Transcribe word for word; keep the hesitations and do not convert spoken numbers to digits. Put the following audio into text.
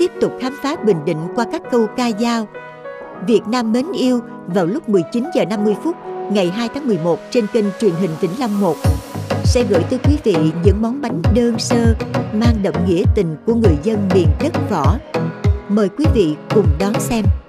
tiếp tục khám phá Bình Định qua các câu ca dao. Việt Nam mến yêu vào lúc mười chín giờ năm mươi phút ngày hai tháng mười một trên kênh truyền hình Vĩnh Long một sẽ gửi tới quý vị những món bánh đơn sơ mang đậm nghĩa tình của người dân miền đất Võ. Mời quý vị cùng đón xem.